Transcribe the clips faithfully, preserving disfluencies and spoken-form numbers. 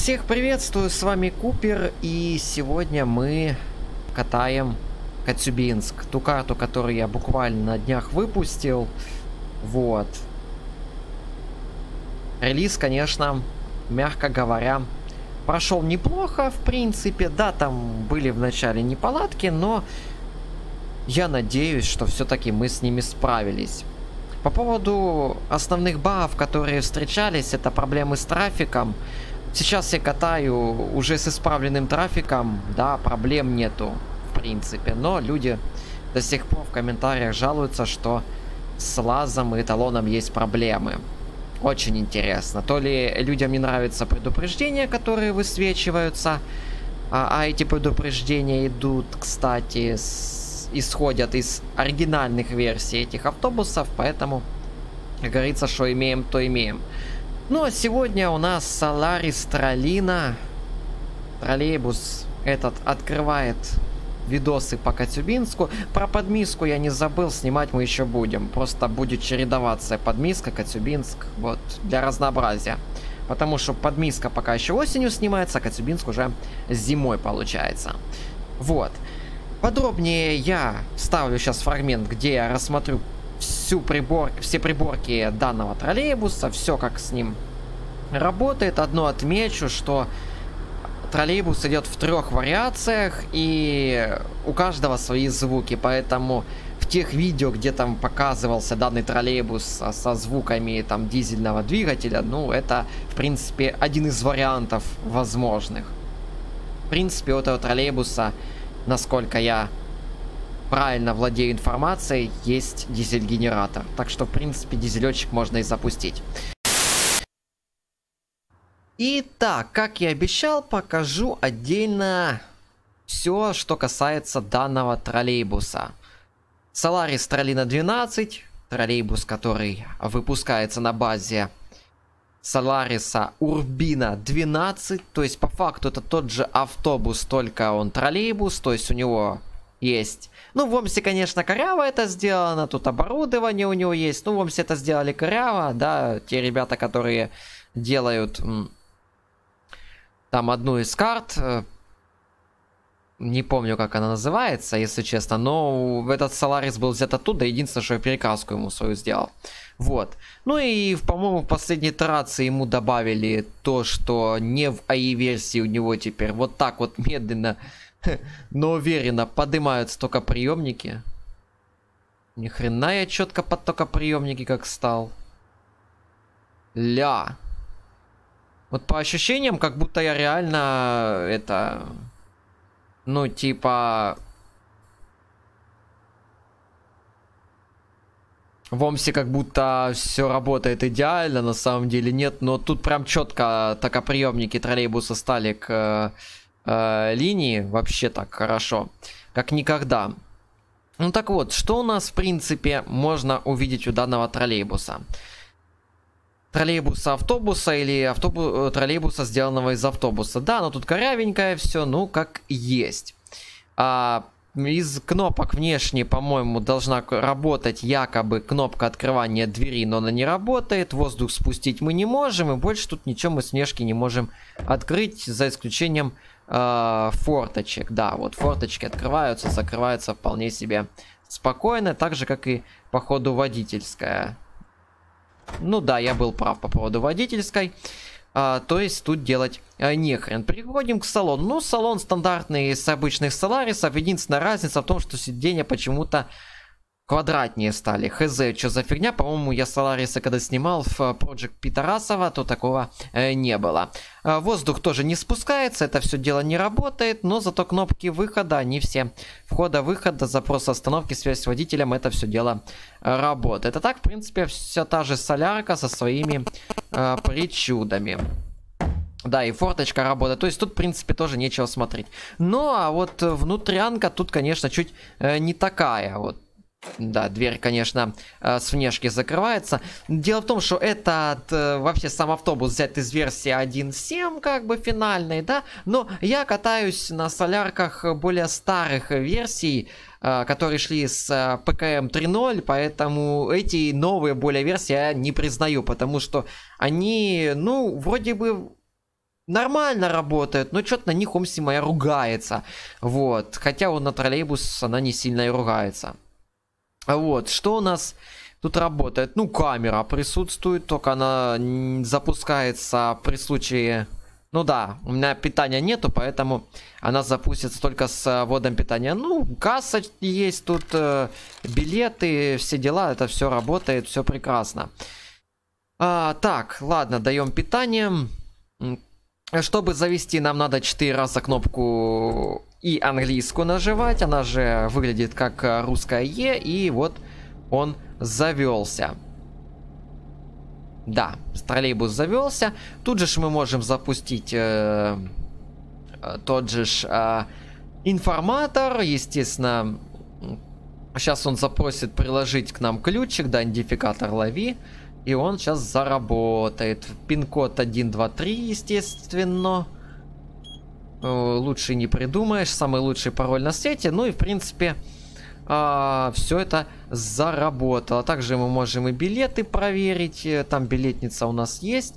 Всех приветствую, с вами Купер, и сегодня мы катаем Коцюбинск, ту карту, которую я буквально на днях выпустил. Вот. Релиз, конечно, мягко говоря, прошел неплохо, в принципе. Да, там были вначале неполадки, но я надеюсь, что все-таки мы с ними справились. По поводу основных багов, которые встречались, это проблемы с трафиком. Сейчас я катаю уже с исправленным трафиком, да, проблем нету, в принципе, но люди до сих пор в комментариях жалуются, что с ЛАЗом и эталоном есть проблемы. Очень интересно, то ли людям не нравятся предупреждения, которые высвечиваются, а, а эти предупреждения идут, кстати, с, исходят из оригинальных версий этих автобусов, поэтому, как говорится, что имеем, то имеем. Ну а сегодня у нас Solaris Trollino. Троллейбус этот открывает видосы по Коцюбинску. Про Подмиску я не забыл, снимать мы еще будем. Просто будет чередоваться Подмиска, Коцюбинск, вот, для разнообразия. Потому что Подмиска пока еще осенью снимается, а Коцюбинск уже зимой получается. Вот. Подробнее я вставлю сейчас фрагмент, где я рассмотрю всю прибор, все приборки данного троллейбуса, все как с ним работает. Одно отмечу, что троллейбус идет в трех вариациях, и у каждого свои звуки, поэтому в тех видео, где там показывался данный троллейбус со звуками там дизельного двигателя, ну это в принципе один из вариантов возможных. В принципе, у этого троллейбуса, насколько я правильно владею информацией, есть дизель-генератор. Так что, в принципе, дизелечек можно и запустить. Итак, как и обещал, покажу отдельно все, что касается данного троллейбуса. Solaris Trollino двенадцать, троллейбус, который выпускается на базе Solaris Urbino двенадцать. То есть, по факту, это тот же автобус, только он троллейбус, то есть у него... есть. Ну, в омсе, конечно, коряво это сделано, тут оборудование у него есть. Ну, в омсе это сделали коряво, да, те ребята, которые делают там одну из карт, не помню, как она называется, если честно, но этот Solaris был взят оттуда, единственное, что я перекраску ему свою сделал. Вот. Ну и, по-моему, в последней итерации ему добавили то, что не в эй и-версии у него теперь вот так вот медленно, но уверенно поднимаются только приемники. Ни хрена я четко под только приемники как стал. Ля. Вот по ощущениям, как будто я реально это... Ну, типа... В омсе как будто все работает идеально, на самом деле нет. Но тут прям четко только приемники троллейбуса стали к... линии вообще так хорошо, как никогда. Ну так вот, что у нас в принципе можно увидеть у данного троллейбуса? Троллейбуса автобуса или автобу... троллейбуса, сделанного из автобуса. Да, но тут корявенькое все, ну как есть. А, из кнопок внешне, по-моему, должна работать якобы кнопка открывания двери, но она не работает. Воздух спустить мы не можем, и больше тут ничего мы с внешки не можем открыть, за исключением... форточек. Да, вот форточки открываются, закрываются вполне себе спокойно, так же как и по ходу водительская. Ну да, я был прав по поводу водительской, а, то есть тут делать а, нехрен. Переходим к салону. Ну, салон стандартный из обычных Соларисов, единственная разница в том, что сиденья почему-то квадратнее стали. Хз, что за фигня? По-моему, я Солариса когда снимал в Project Питарасова, то такого э, не было. Э, воздух тоже не спускается, это все дело не работает, но зато кнопки выхода, они все входа-выхода, запрос остановки, связь с водителем, это все дело работает. А так, в принципе, вся та же солярка со своими э, причудами. Да, и форточка работает. То есть тут, в принципе, тоже нечего смотреть. Ну, а вот внутрянка тут, конечно, чуть э, не такая вот. Да, дверь, конечно, с внешки закрывается. Дело в том, что этот вообще сам автобус взят из версии один точка семь, как бы финальной, да. Но я катаюсь на солярках более старых версий, которые шли с ПКМ три ноль, поэтому эти новые более версии я не признаю, потому что они, ну, вроде бы... нормально работают, но что-то на них Омси моя ругается. Вот. Хотя он на троллейбус она не сильно и ругается. Вот. Что у нас тут работает? Ну, камера присутствует, только она запускается при случае... Ну да, у меня питания нету, поэтому она запустится только с вводом питания. Ну, касса есть тут, э, билеты, все дела, это все работает, все прекрасно. А, так, ладно, даем питание. Чтобы завести, нам надо четыре раза кнопку и английскую нажимать. Она же выглядит как русская Е, и вот он завелся. Да, троллейбус завелся. Тут же ж мы можем запустить э, тот же ж, э, информатор. Естественно, сейчас он запросит приложить к нам ключик, да, идентификатор лови. И он сейчас заработает. Пин-код один два три, естественно. Э, лучше не придумаешь. Самый лучший пароль на свете. Ну и в принципе... А, все это заработало. Также мы можем и билеты проверить. Там билетница у нас есть.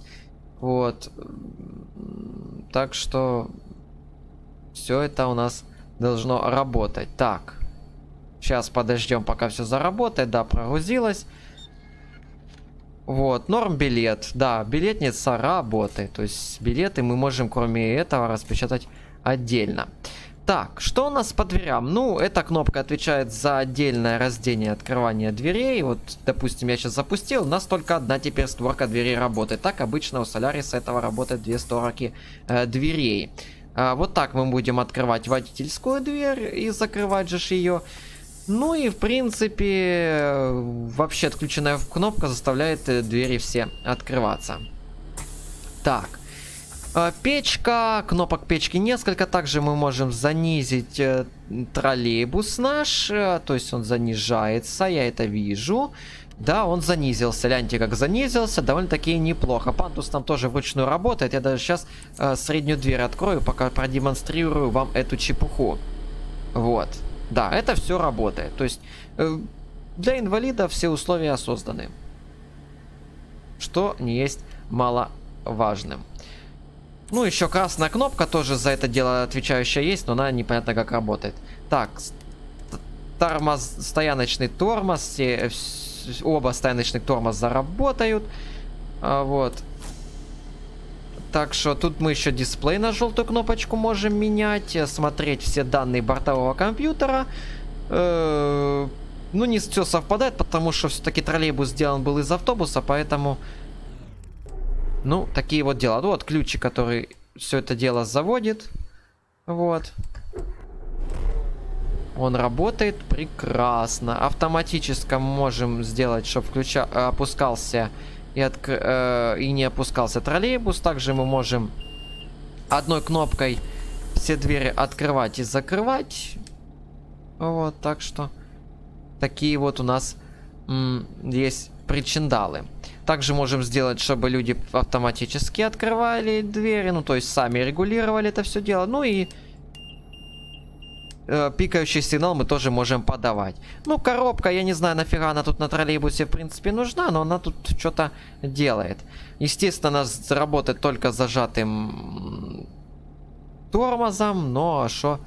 Вот. Так что все это у нас должно работать. Так. Сейчас подождем, пока все заработает. Да, прогрузилось. Вот. Норм билет. Да, билетница работает. То есть билеты мы можем, кроме этого, распечатать отдельно. Так, что у нас по дверям? Ну, эта кнопка отвечает за отдельное раздение открывания дверей. Вот, допустим, я сейчас запустил, у нас только одна теперь створка дверей работает. Так, обычно у Solaris этого работает две створки э, дверей. А, вот так мы будем открывать водительскую дверь и закрывать же ее. Ну и, в принципе, вообще отключенная кнопка заставляет двери все открываться. Так. Печка, кнопок печки несколько. Также мы можем занизить троллейбус наш. То есть он занижается, я это вижу. Да, он занизился. Гляньте, как занизился, довольно-таки неплохо. Пантус там тоже вручную работает. Я даже сейчас э, среднюю дверь открою, пока продемонстрирую вам эту чепуху. Вот. Да, это все работает. То есть э, для инвалида все условия созданы. Что не есть маловажным. Ну, еще красная кнопка тоже за это дело отвечающая есть, но она непонятно как работает. Так, тормоз, стояночный тормоз, все, оба стояночных тормоза работают. А, вот. Так что тут мы еще дисплей на желтую кнопочку можем менять, смотреть все данные бортового компьютера. Э-э- ну, не все совпадает, потому что все-таки троллейбус сделан был из автобуса, поэтому... Ну, такие вот дела. Ну, вот ключик, который все это дело заводит. Вот. Он работает прекрасно. Автоматически можем сделать, чтобы ключа опускался и, отк... э, и не опускался троллейбус. Также мы можем одной кнопкой все двери открывать и закрывать. Вот, так что такие вот у нас есть причиндалы. Также можем сделать, чтобы люди автоматически открывали двери, ну то есть сами регулировали это все дело. Ну и э, пикающий сигнал мы тоже можем подавать. Ну, коробка, я не знаю, нафига она тут на троллейбусе в принципе нужна, но она тут что-то делает. Естественно, она работает только зажатым тормозом, но что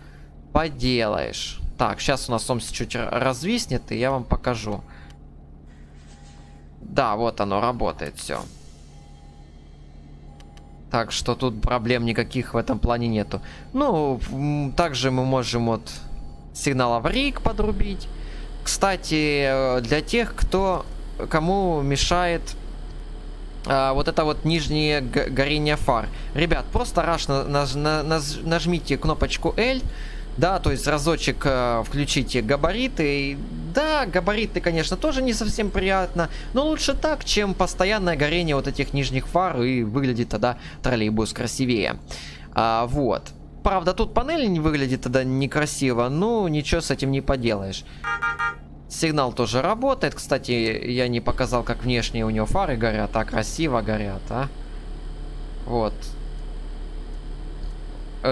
поделаешь. Так, сейчас у нас Омси чуть развиснет, и я вам покажу. Да, вот оно работает все. Так что тут проблем никаких в этом плане нету. Ну, также мы можем вот сигнал аварийк подрубить. Кстати, для тех, кто, кому мешает а, вот это вот нижнее горение фар. Ребят, просто раш наж наж нажмите кнопочку L. Да, то есть разочек э, включите габариты. И, да, габариты, конечно, тоже не совсем приятно. Но лучше так, чем постоянное горение вот этих нижних фар. И выглядит тогда троллейбус красивее. А, вот. Правда, тут панель не выглядит тогда некрасиво. Ну, ничего с этим не поделаешь. Сигнал тоже работает. Кстати, я не показал, как внешние у него фары горят. А красиво горят, а. Вот.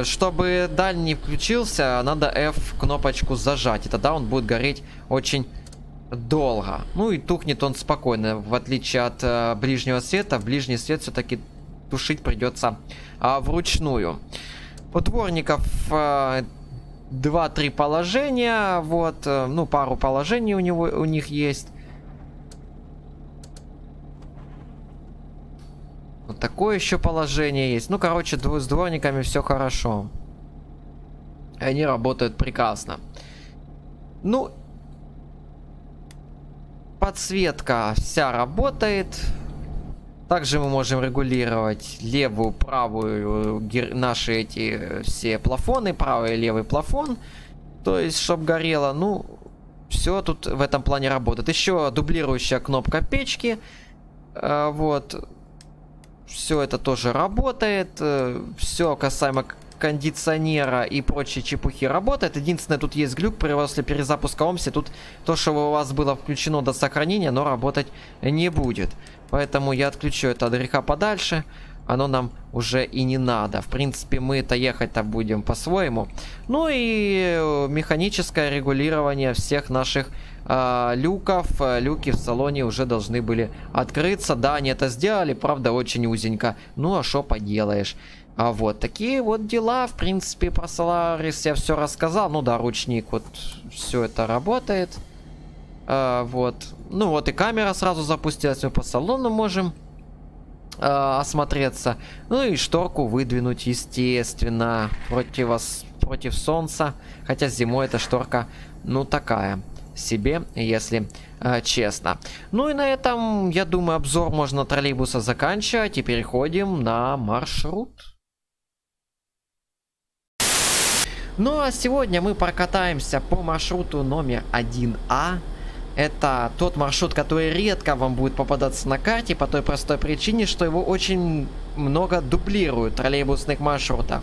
Чтобы дальний включился, надо F кнопочку зажать, и тогда он будет гореть очень долго. Ну и тухнет он спокойно, в отличие от э, ближнего света. Ближний свет все-таки тушить придется а, вручную. У дворников а, два-три положения. Вот, а, ну, пару положений у него у них есть. Вот такое еще положение есть. Ну, короче, с дворниками все хорошо. Они работают прекрасно. Ну, подсветка вся работает. Также мы можем регулировать левую, правую, гер... наши эти все плафоны, правый и левый плафон. То есть, чтобы горело. Ну, все тут в этом плане работает. Еще дублирующая кнопка печки. А, вот. Все это тоже работает. Все касаемо кондиционера и прочие чепухи работает. Единственное, тут есть глюк при после перезапуска омси. Тут то, что у вас было включено до сохранения, но работать не будет. Поэтому я отключу это от греха подальше. Оно нам уже и не надо. В принципе, мы это ехать-то будем по-своему. Ну и механическое регулирование всех наших э, люков. Люки в салоне уже должны были открыться. Да, они это сделали, правда, очень узенько. Ну а что поделаешь. А вот такие вот дела. В принципе, про Solaris я все рассказал. Ну да, ручник, вот все это работает. А, вот. Ну вот и камера сразу запустилась. Мы по салону можем а, осмотреться. Ну и шторку выдвинуть, естественно, против, против солнца. Хотя зимой эта шторка, ну, такая себе, если э, честно. Ну и на этом, я думаю, обзор можно троллейбуса заканчивать. И переходим на маршрут. Ну а сегодня мы прокатаемся по маршруту номер один А. Это тот маршрут, который редко вам будет попадаться на карте, по той простой причине, что его очень много дублируют троллейбусных маршрутов.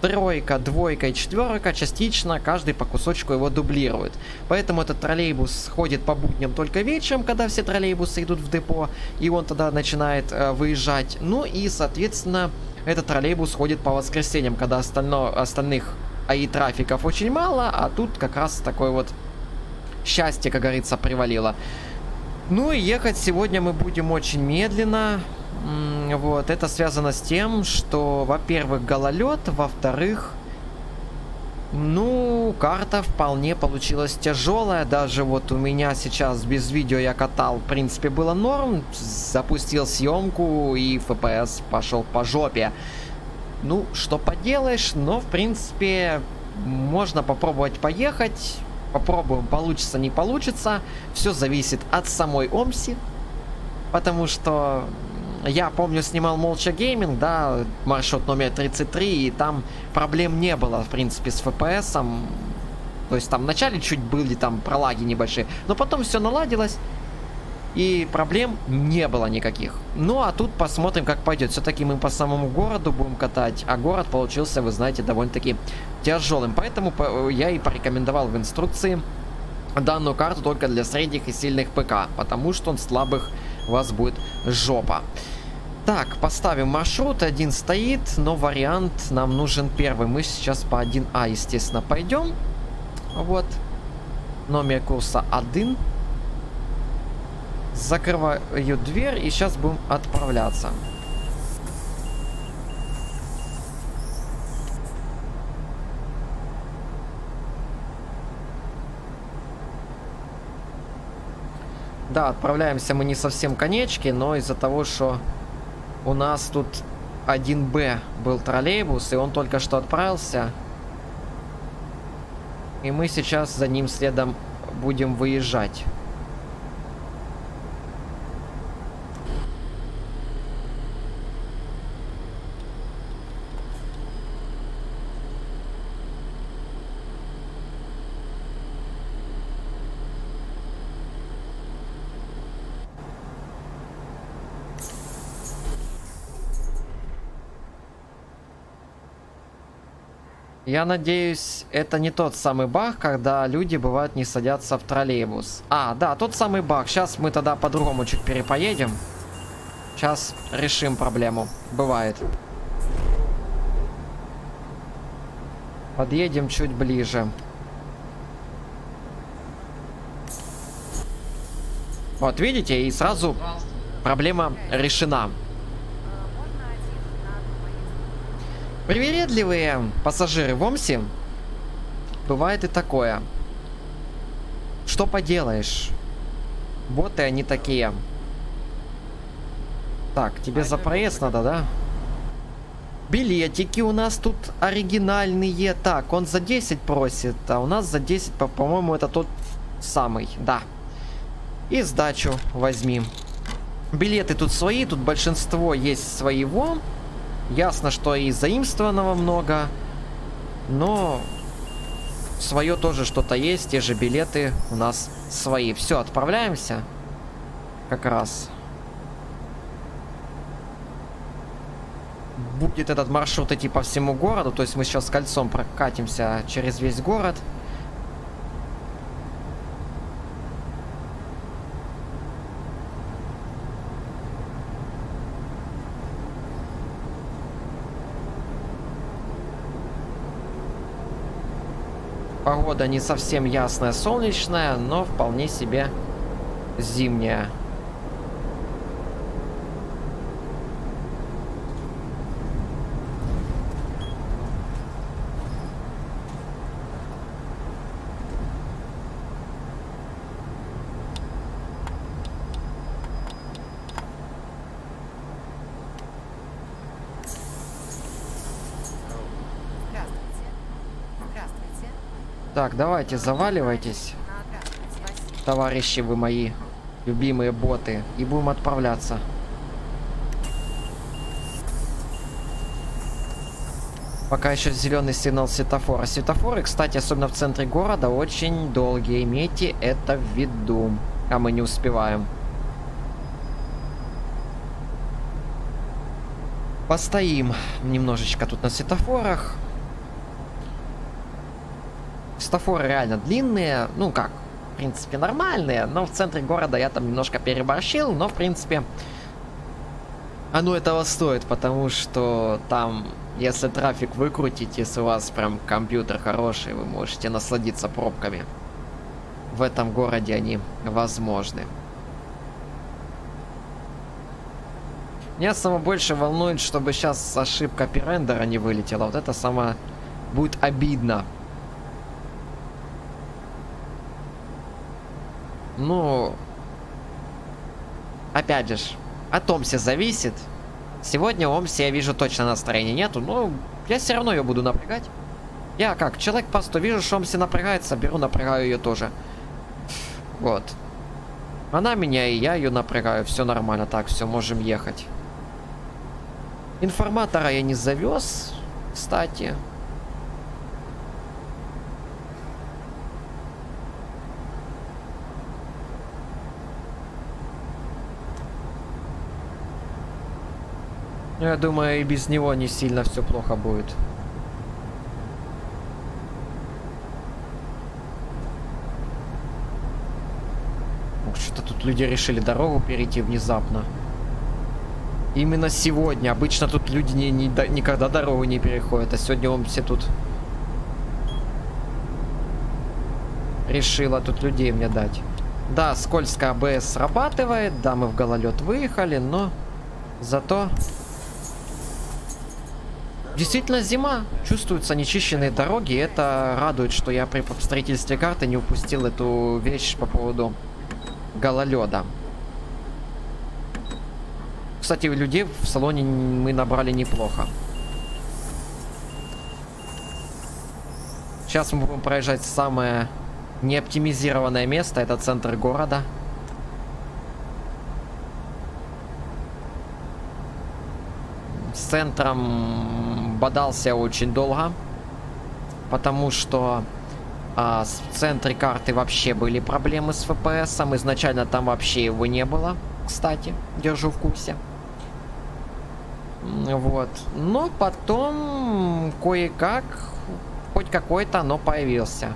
Тройка, двойка и четверка частично, каждый по кусочку его дублирует. Поэтому этот троллейбус ходит по будням только вечером, когда все троллейбусы идут в депо, и он тогда начинает э, выезжать. Ну и, соответственно, этот троллейбус ходит по воскресеньям, когда остально... остальных АИ трафиков очень мало, а тут как раз такое вот счастье, как говорится, привалило. Ну и ехать сегодня мы будем очень медленно. Вот, это связано с тем, что, во-первых, гололед, во-вторых, ну, карта вполне получилась тяжелая. Даже вот у меня сейчас без видео я катал, в принципе, было норм. Запустил съемку и эф пи эс пошел по жопе. Ну, что поделаешь, но, в принципе, можно попробовать поехать. Попробуем, получится, не получится. Все зависит от самой омси, потому что... Я помню, снимал Молча Гейминг, да, маршрут номер тридцать три, и там проблем не было, в принципе, с эф пи эсом. То есть там вначале чуть были там пролаги небольшие, но потом все наладилось, и проблем не было никаких. Ну, а тут посмотрим, как пойдет. Все-таки мы по самому городу будем катать, а город получился, вы знаете, довольно-таки тяжелым. Поэтому я и порекомендовал в инструкции данную карту только для средних и сильных ПК, потому что он слабых... у вас будет жопа. Так, поставим маршрут. Один стоит, но вариант нам нужен первый. Мы сейчас по один А, естественно, пойдем. Вот. Номер курса один. Закрываю дверь и сейчас будем отправляться. Да, отправляемся мы не совсем конечки, но из-за того, что у нас тут один Б был троллейбус, и он только что отправился. И мы сейчас за ним следом будем выезжать. Я надеюсь, это не тот самый баг, когда люди, бывает, не садятся в троллейбус. А, да, тот самый баг. Сейчас мы тогда по-другому чуть перепоедем. Сейчас решим проблему. Бывает. Подъедем чуть ближе. Вот, видите, и сразу проблема решена. Привередливые пассажиры в омси. Бывает и такое. Что поделаешь? Боты они такие. Так, тебе за проезд надо, да? Билетики у нас тут оригинальные. Так, он за десять просит, а у нас за десять, по-моему, это тот самый, да. И сдачу возьми. Билеты тут свои, тут большинство есть своего. Ясно, что и заимствованного много. Но свое тоже что-то есть, те же билеты у нас свои. Все, отправляемся. Как раз. Будет этот маршрут идти по всему городу. То есть мы сейчас кольцом прокатимся через весь город. Погода не совсем ясная, солнечная, но вполне себе зимняя. Так, давайте, заваливайтесь, товарищи вы мои, любимые боты, и будем отправляться. Пока еще зеленый сигнал светофора. Светофоры, кстати, особенно в центре города, очень долгие, имейте это в виду. А мы не успеваем. Постоим немножечко тут на светофорах. Светофоры реально длинные, ну как, в принципе нормальные, но в центре города я там немножко переборщил, но в принципе оно этого стоит, потому что там, если трафик выкрутить, если у вас прям компьютер хороший, вы можете насладиться пробками. В этом городе они возможны. Меня самое больше волнует, чтобы сейчас ошибка перендера не вылетела, вот это самое будет обидно. Ну, опять же, от омси зависит. Сегодня омси, я вижу, точно настроения нету, но я все равно ее буду напрягать. Я как, человек просто вижу, что омси напрягается, беру, напрягаю ее тоже. Вот. Она меня, и я ее напрягаю, все нормально, так, все, можем ехать. Информатора я не завез, кстати. Я думаю, и без него не сильно все плохо будет. Что-то тут люди решили дорогу перейти внезапно. Именно сегодня. Обычно тут люди не, не, никогда дорогу не переходят. А сегодня он все тут... Решила тут людей мне дать. Да, скользко а бэ эс срабатывает. Да, мы в гололед выехали, но... Зато... Действительно зима, чувствуются нечищенные дороги, это радует, что я при строительстве карты не упустил эту вещь по поводу гололеда. Кстати, людей в салоне мы набрали неплохо. Сейчас мы будем проезжать самое неоптимизированное место, это центр города. С центром... Бодался очень долго, потому что а, в центре карты вообще были проблемы с эф пэ эсом. Изначально там вообще его не было, кстати, держу в курсе. Вот. Но потом кое-как, хоть какой-то, но появился.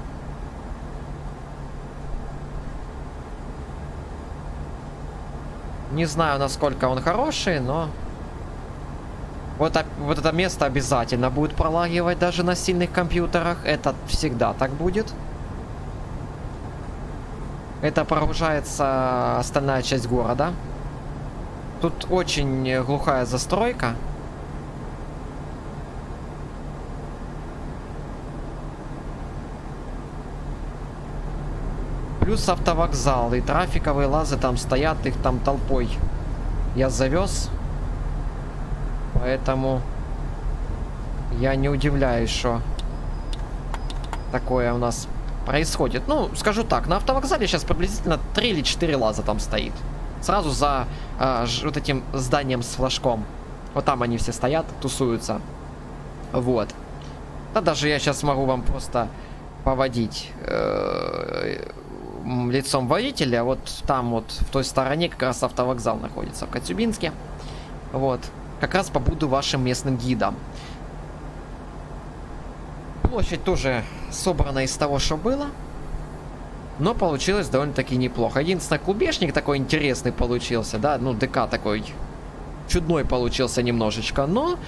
Не знаю, насколько он хороший, но... Вот, вот это место обязательно будет пролагивать даже на сильных компьютерах. Это всегда так будет. Это прогружается остальная часть города. Тут очень глухая застройка. Плюс автовокзал и трафиковые лазы там стоят, их там толпой. Я завез, поэтому я не удивляюсь, что такое у нас происходит. Ну, скажу так, на автовокзале сейчас приблизительно три или четыре лаза там стоит. Сразу за э, вот этим зданием с флажком. Вот там они все стоят, тусуются. Вот. Да даже я сейчас могу вам просто поводить э, лицом водителя. Вот там вот, в той стороне, как раз автовокзал находится, в Коцюбинске. Вот. Как раз побуду вашим местным гидом. Площадь тоже собрана из того, что было. Но получилось довольно-таки неплохо. Единственное, клубешник такой интересный получился, да. Ну, ДК такой чудной получился немножечко. Но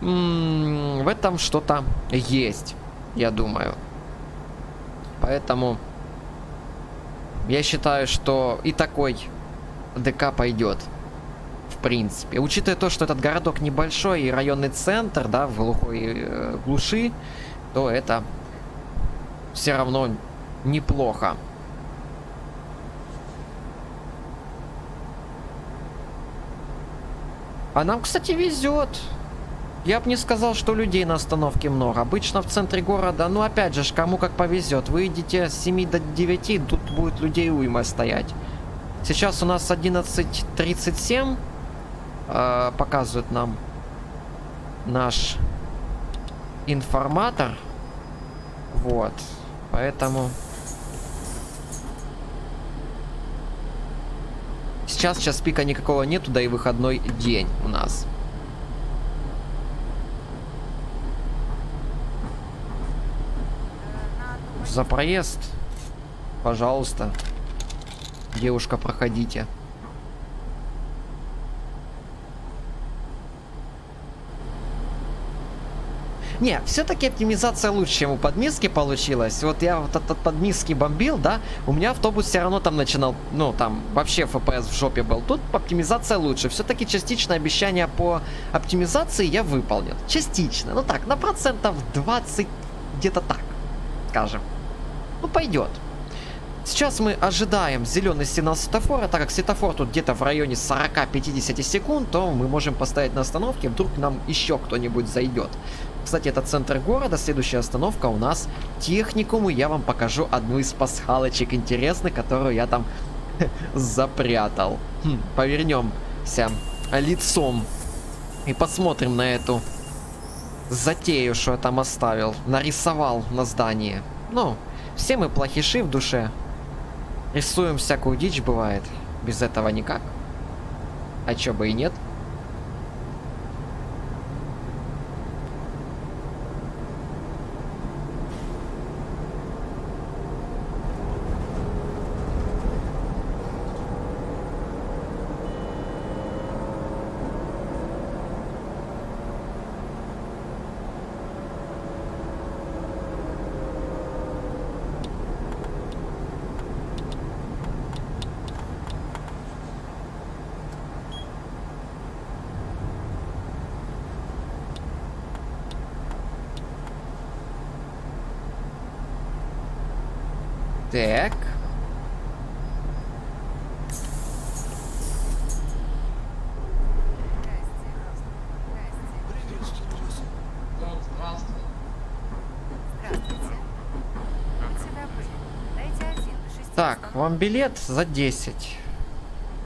м-м, в этом что-то есть, я думаю. Поэтому я считаю, что и такой ДК пойдет. В принципе. Учитывая то, что этот городок небольшой и районный центр, да, в глухой э, глуши, то это все равно неплохо. А нам, кстати, везет. Я бы не сказал, что людей на остановке много. Обычно в центре города, ну опять же, кому как повезет. Вы идете с семи до девяти, тут будет людей уйма стоять. Сейчас у нас одиннадцать тридцать семь э, показывает нам наш информатор. Вот. Поэтому сейчас, сейчас пика никакого нету, да и выходной день у нас. За проезд, пожалуйста, девушка, проходите. Не, все-таки оптимизация лучше, чем у Подмиски получилась. Вот я вот от, от Подмиски бомбил, да? У меня автобус все равно там начинал, ну, там вообще эф пэ эс в жопе был. Тут оптимизация лучше. Все-таки частично обещание по оптимизации я выполнил. Частично. Ну так, на процентов двадцать, где-то так, скажем. Ну, пойдет. Сейчас мы ожидаем зеленый сигнал светофора. Так как светофор тут где-то в районе сорока-пятидесяти секунд, то мы можем поставить на остановке. Вдруг нам еще кто-нибудь зайдет. Кстати, это центр города. Следующая остановка у нас техникум. И я вам покажу одну из пасхалочек интересных, которую я там запрятал. Хм, повернемся лицом и посмотрим на эту затею, что я там оставил. Нарисовал на здании. Ну, все мы плохиши в душе. Рисуем всякую дичь, бывает. Без этого никак. А чё бы и нет. Так. Так, вам билет за десять.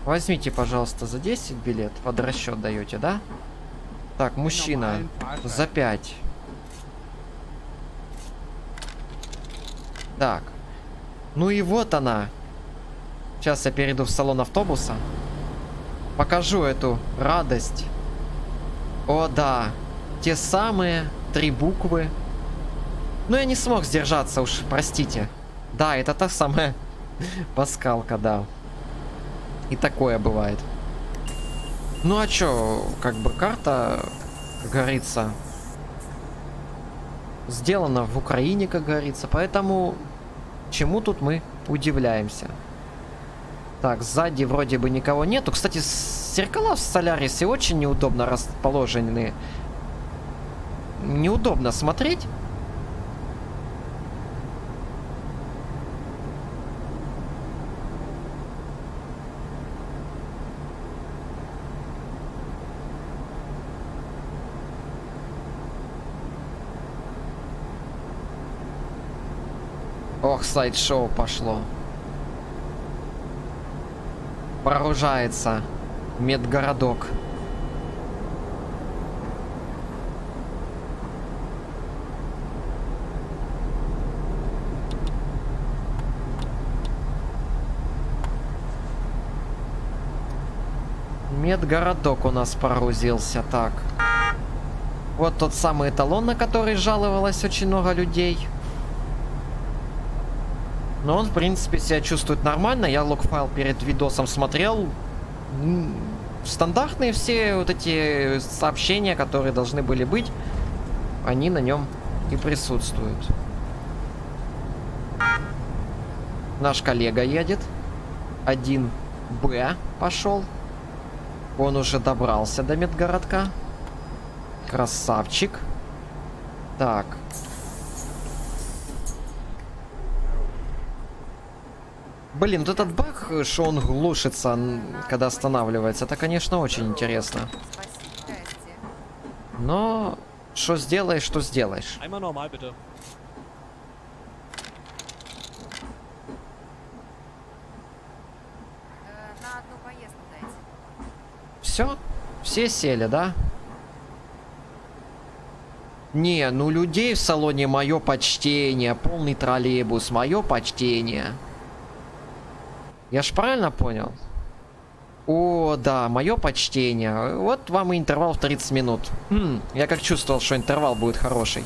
Возьмите, пожалуйста, за десять билет. Под расчет даете, да? Так, мужчина за пять. Так. Ну и вот она. Сейчас я перейду в салон автобуса. Покажу эту радость. О, да. Те самые три буквы. Но я не смог сдержаться уж, простите. Да, это та самая паскалка, да. И такое бывает. Ну а чё, как бы карта, как говорится, сделана в Украине, как говорится. Поэтому... чему тут мы удивляемся? Так, сзади вроде бы никого нету. Кстати, зеркала в Солярисе очень неудобно расположены. Неудобно смотреть. Ох, слайд-шоу пошло. Вооружается медгородок. Медгородок у нас порузился. Так. Вот тот самый эталон, на который жаловалось очень много людей. Но он, в принципе, себя чувствует нормально. Я логфайл перед видосом смотрел. Стандартные все вот эти сообщения, которые должны были быть, они на нем и присутствуют. Наш коллега едет. один Б пошел. Он уже добрался до медгородка. Красавчик. Так. Блин, вот этот баг, что он глушится, когда останавливается, это, конечно, очень интересно. Но что сделаешь, что сделаешь. Все? Все сели, да? Не, ну людей в салоне мое почтение. Полный троллейбус, мое почтение. Я ж правильно понял? О, да, мое почтение. Вот вам и интервал в тридцать минут. Хм, я как чувствовал, что интервал будет хороший.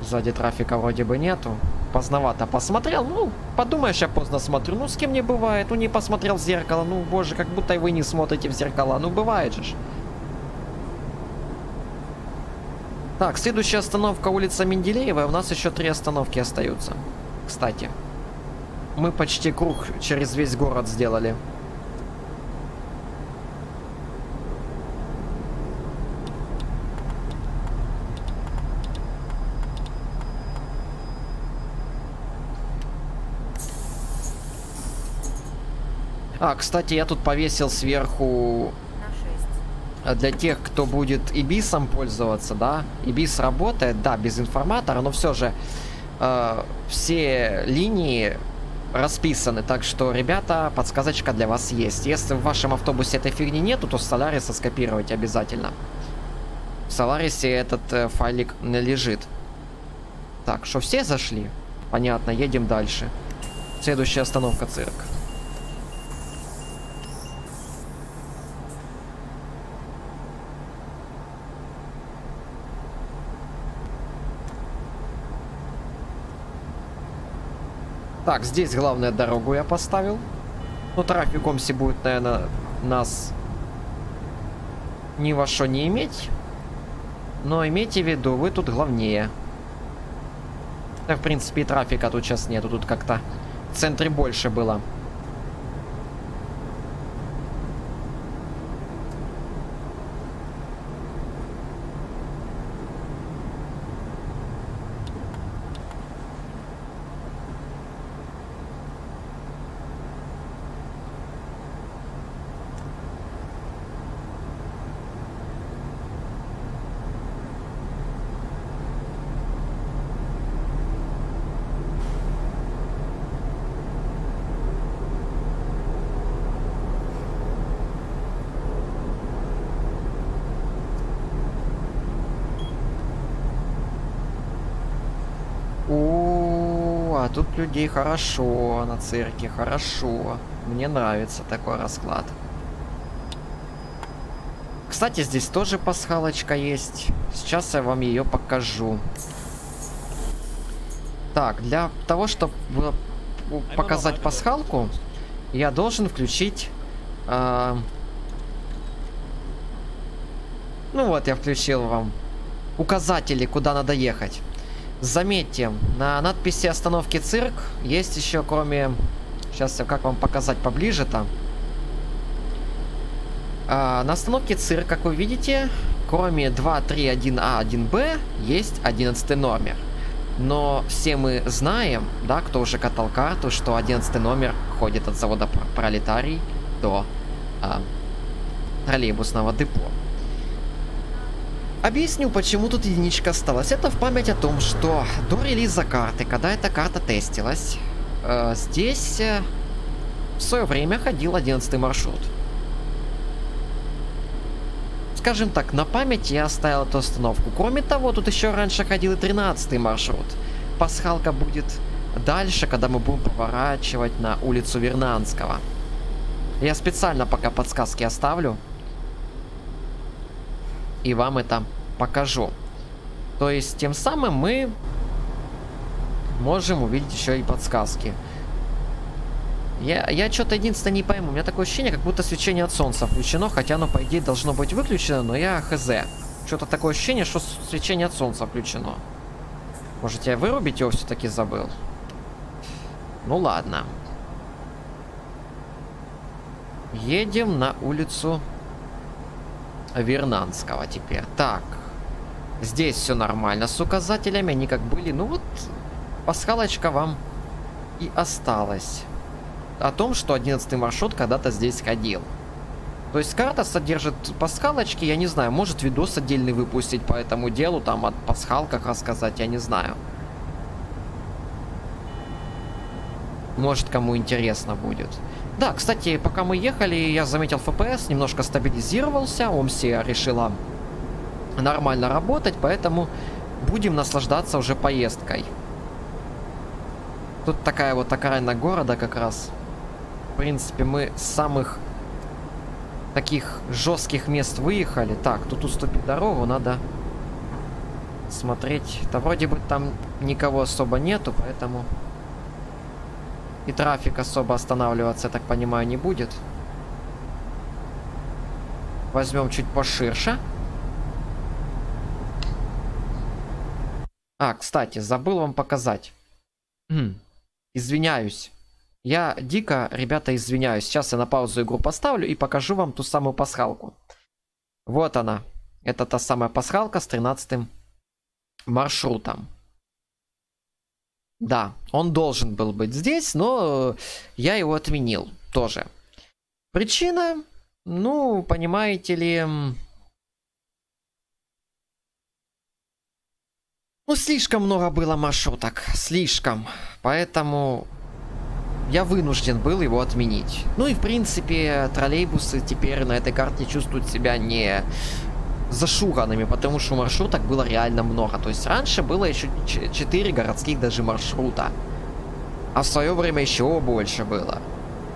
Сзади трафика вроде бы нету. Поздновато посмотрел. Ну, подумаешь, я поздно смотрю. Ну, с кем не бывает. Ну, не посмотрел в зеркало. Ну, боже, как будто и вы не смотрите в зеркало. Ну, бывает же. Так, следующая остановка улица Менделеева. У нас еще три остановки остаются. Кстати, мы почти круг через весь город сделали. А, кстати, я тут повесил сверху для тех, кто будет ибисом пользоваться, да. Ибис работает, да, без информатора, но все же э, все линии расписаны. Так что, ребята, подсказочка для вас есть. Если в вашем автобусе этой фигни нету, то Solaris скопировать обязательно. В Solaris этот э, файлик лежит. Так, что все зашли? Понятно, едем дальше. Следующая остановка — цирк. Так, здесь главное дорогу я поставил. Но трафик омси будет, наверное, нас ни во что не иметь. Но имейте в виду, вы тут главнее. Да, в принципе, и трафика тут сейчас нету. Тут как-то в центре больше было. Тут людей хорошо, на цирке хорошо. Мне нравится такой расклад. Кстати, здесь тоже пасхалочка есть. Сейчас я вам ее покажу. Так, для того, чтобы показать пасхалку, я должен включить... Э, ну вот, я включил вам указатели, куда надо ехать. Заметьте, на надписи остановки цирк есть еще, кроме... Сейчас я как вам показать поближе-то. А, на остановке цирк, как вы видите, кроме два, три, один А, один Б, есть одиннадцатый номер. Но все мы знаем, да, кто уже катал карту, что одиннадцатый номер ходит от завода Пролетарий до а, троллейбусного депо. Объясню, почему тут единичка осталась. Это в память о том, что до релиза карты, когда эта карта тестилась, э, здесь э, в свое время ходил одиннадцатый маршрут. Скажем так, на память я оставил эту остановку. Кроме того, тут еще раньше ходил и тринадцатый маршрут. Пасхалка будет дальше, когда мы будем поворачивать на улицу Вернадского. Я специально пока подсказки оставлю. И вам это покажу. То есть, тем самым мы можем увидеть еще и подсказки. Я, я что-то единственное не пойму. У меня такое ощущение, как будто свечение от солнца включено. Хотя оно, по идее, должно быть выключено, но я хз. Что-то такое ощущение, что свечение от солнца включено. Может, я вырубить его все-таки забыл? Ну ладно. Едем на улицу Вернадского теперь. Так. Здесь все нормально с указателями. Они как были. Ну вот, пасхалочка вам и осталась. О том, что одиннадцатый маршрут когда-то здесь ходил. То есть карта содержит пасхалочки. Я не знаю, может видос отдельный выпустить по этому делу. Там о пасхалках рассказать, я не знаю. Может, кому интересно будет. Да, кстати, пока мы ехали, я заметил, эф пи эс немножко стабилизировался. омси решила нормально работать, поэтому будем наслаждаться уже поездкой. Тут такая вот окраина города как раз. В принципе, мы с самых таких жестких мест выехали. Так, тут уступить дорогу надо смотреть. Да вроде бы там никого особо нету, поэтому... И трафик особо останавливаться, я так понимаю, не будет. Возьмем чуть поширше. А, кстати, забыл вам показать. Извиняюсь. Я дико, ребята, извиняюсь. Сейчас я на паузу игру поставлю и покажу вам ту самую пасхалку. Вот она. Это та самая пасхалка с тринадцатым маршрутом. Да, он должен был быть здесь, но я его отменил тоже. Причина, ну, понимаете ли... Ну, слишком много было маршруток, слишком. Поэтому я вынужден был его отменить. Ну и, в принципе, троллейбусы теперь на этой карте чувствуют себя не... зашуганными, потому что маршруток было реально много. То есть раньше было еще четыре городских даже маршрута. А в свое время еще больше было.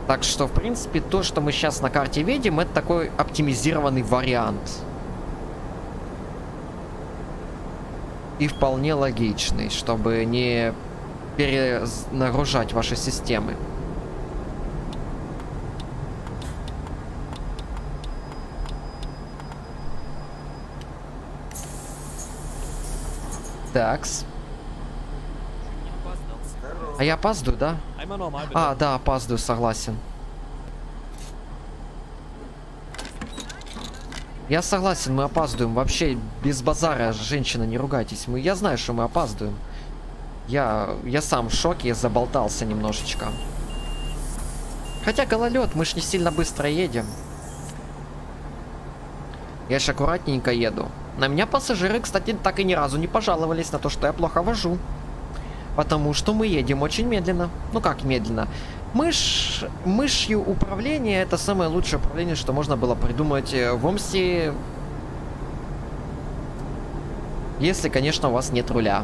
Так что, в принципе, то, что мы сейчас на карте видим, это такой оптимизированный вариант. И вполне логичный, чтобы не перенагружать ваши системы. Такс. А я опаздываю, да? А, да, опаздываю, согласен. Я согласен, мы опаздываем. Вообще, без базара, женщина, не ругайтесь. Мы, я знаю, что мы опаздываем. Я, я сам в шоке, я заболтался немножечко. Хотя гололед, мы ж не сильно быстро едем. Я ж аккуратненько еду. На меня пассажиры, кстати, так и ни разу не пожаловались на то, что я плохо вожу. Потому что мы едем очень медленно. Ну как медленно? Мышь... Мышью управление — это самое лучшее управление, что можно было придумать в омси. Если, конечно, у вас нет руля.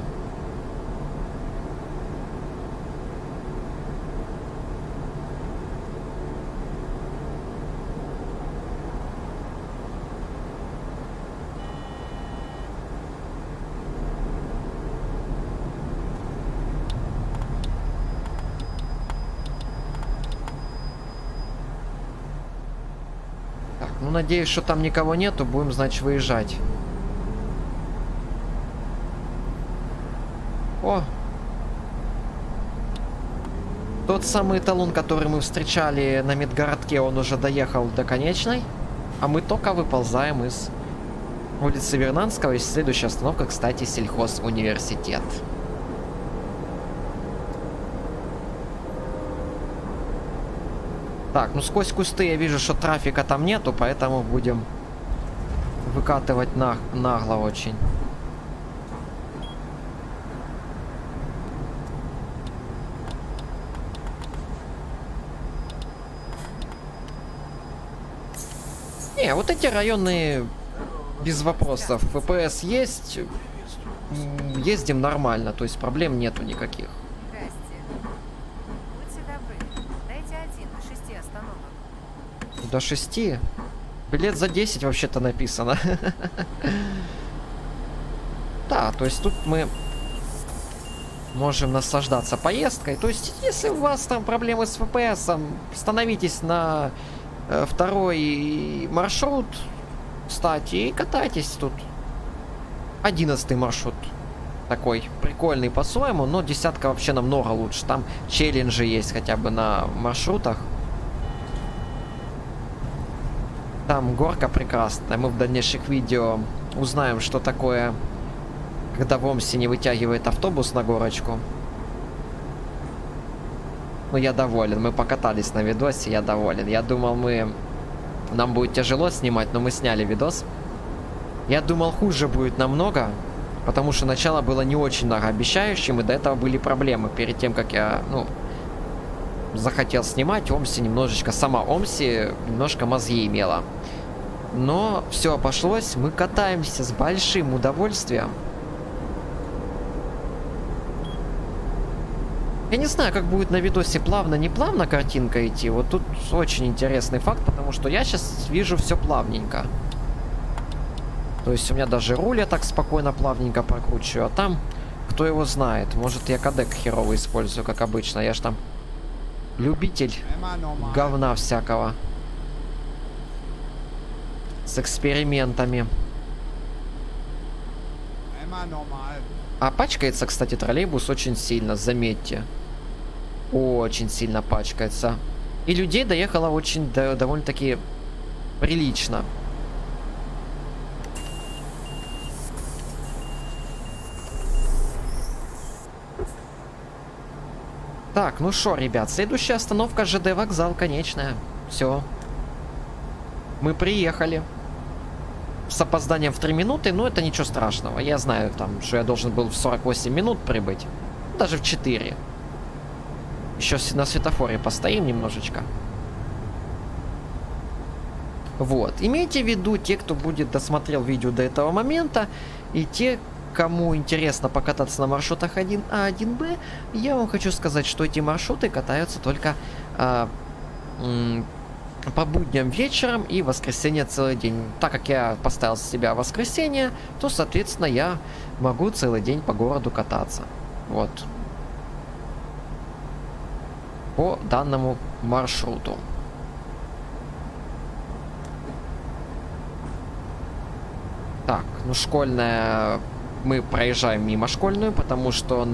Надеюсь, что там никого нету, будем, значит, выезжать. О! Тот самый талон, который мы встречали на медгородке, он уже доехал до конечной. А мы только выползаем из улицы Вернадского. И следующая остановка, кстати, сельхозуниверситет. Так, ну сквозь кусты я вижу, что трафика там нету, поэтому будем выкатывать на... нагло очень. Не, вот эти районы без вопросов. ФПС есть, ездим нормально, то есть проблем нету никаких. До шести? Билет за десять вообще-то написано. Да, то есть тут мы можем наслаждаться поездкой. То есть, если у вас там проблемы с ФПСом, становитесь на э, второй маршрут, кстати, и катайтесь тут. Одиннадцатый маршрут. Такой прикольный по-своему, но десятка вообще намного лучше. Там челленджи есть хотя бы на маршрутах. Там горка прекрасная. Мы в дальнейших видео узнаем, что такое, когда в омсе не вытягивает автобус на горочку. Ну, я доволен. Мы покатались на видосе, я доволен. Я думал, мы... нам будет тяжело снимать, но мы сняли видос. Я думал, хуже будет намного, потому что начало было не очень многообещающим, и до этого были проблемы. Перед тем, как я, ну... захотел снимать, омси немножечко, сама омси немножко мозги имела. Но все обошлось, мы катаемся с большим удовольствием. Я не знаю, как будет на видосе плавно, не плавно картинка идти. Вот тут очень интересный факт, потому что я сейчас вижу все плавненько. То есть у меня даже руль я так спокойно плавненько прокручиваю, а там кто его знает. Может, я кодек херово использую, как обычно, я ж там любитель говна всякого. С экспериментами. А пачкается, кстати, троллейбус очень сильно, заметьте. Очень сильно пачкается. И людей доехало очень, да, довольно-таки прилично. Так, ну шо, ребят, следующая остановка ЖД вокзал, конечная. Все. Мы приехали. С опозданием в три минуты, но это ничего страшного. Я знаю, там, что я должен был в сорок восемь минут прибыть. Даже в четыре. Еще на светофоре постоим немножечко. Вот. Имейте в виду те, кто будет досмотрел видео до этого момента, и те, кому интересно покататься на маршрутах один А, один Б, я вам хочу сказать, что эти маршруты катаются только э, э, по будням вечером и воскресенье целый день. Так как я поставил себя в воскресенье, то, соответственно, я могу целый день по городу кататься. Вот. По данному маршруту. Так, ну школьная... мы проезжаем мимо школьную, потому что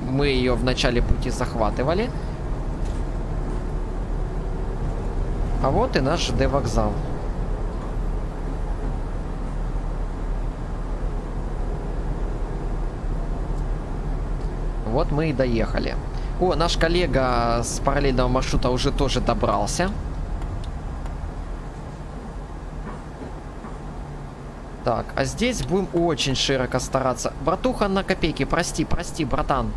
мы ее в начале пути захватывали. А вот и наш ЖД вокзал. Вот мы и доехали. О, наш коллега с параллельного маршрута уже тоже добрался. Так, а здесь будем очень широко стараться. Братуха на копейке, прости, прости, братан.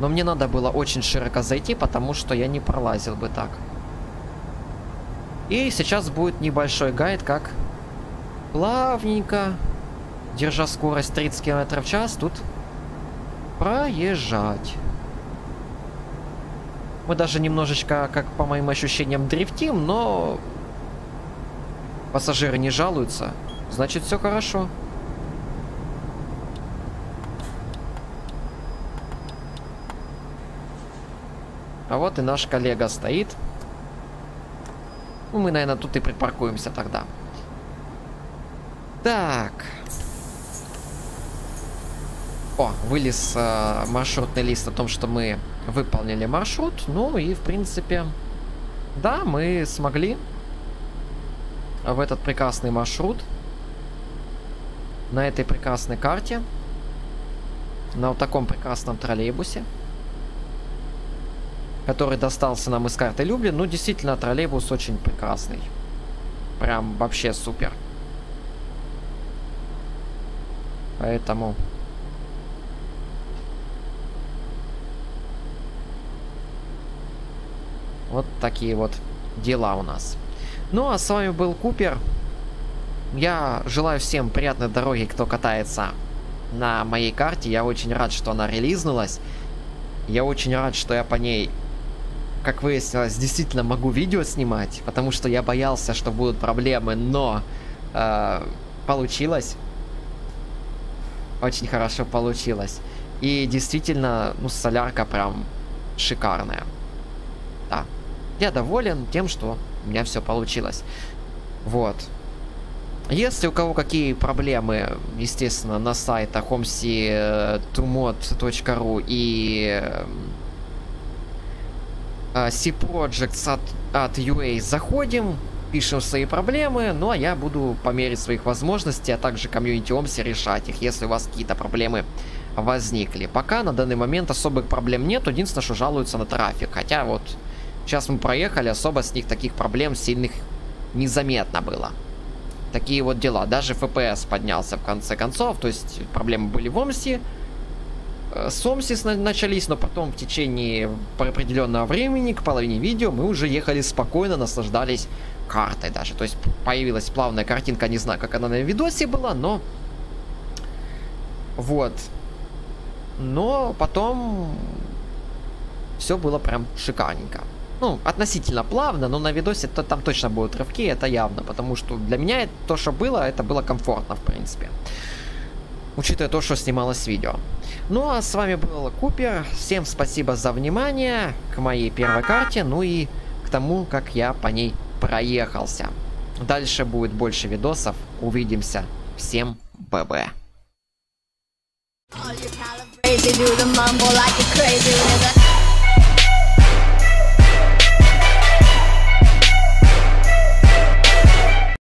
Но мне надо было очень широко зайти, потому что я не пролазил бы так. И сейчас будет небольшой гайд, как плавненько, держа скорость тридцать километров в час, тут проезжать. Мы даже немножечко, как по моим ощущениям, дрифтим, но пассажиры не жалуются. Значит, все хорошо. А вот и наш коллега стоит. Ну, мы, наверное, тут и припаркуемся тогда. Так. О, вылез э, маршрутный лист о том, что мы выполнили маршрут. Ну и, в принципе, да, мы смогли в этот прекрасный маршрут, на этой прекрасной карте, на вот таком прекрасном троллейбусе. который достался нам из карты Люблин. Ну, действительно, троллейбус очень прекрасный. Прям вообще супер. Поэтому... вот такие вот дела у нас. Ну, а с вами был Купер. Я желаю всем приятной дороги, кто катается на моей карте. Я очень рад, что она релизнулась. Я очень рад, что я по ней, как выяснилось, действительно могу видео снимать, потому что я боялся, что будут проблемы, но э, получилось. Очень хорошо получилось. И действительно, ну, солярка прям шикарная. Да. Я доволен тем, что у меня все получилось. Вот. Если у кого какие проблемы, естественно, на сайтах омси ту мод точка ру и си-проджектс от, от ю эй, заходим, пишем свои проблемы, ну а я буду по мере своих возможностей, а также комьюнити омси решать их, если у вас какие-то проблемы возникли. Пока на данный момент особых проблем нет, единственное, что жалуются на трафик. Хотя вот сейчас мы проехали, особо с них таких проблем сильных незаметно было. Такие вот дела. Даже эф пи эс поднялся в конце концов. То есть проблемы были в омси. С омси начались, но потом в течение определенного времени, к половине видео, мы уже ехали спокойно, наслаждались картой даже. То есть появилась плавная картинка, не знаю, как она на видосе была, но... вот. Но потом... все было прям шикарненько. Ну, относительно плавно, но на видосе то там точно будут рывки, это явно, потому что для меня то, что было, это было комфортно, в принципе, учитывая то, что снималось видео. Ну, а с вами был Купер, всем спасибо за внимание к моей первой карте, ну и к тому, как я по ней проехался. Дальше будет больше видосов, увидимся, всем бэ бэ.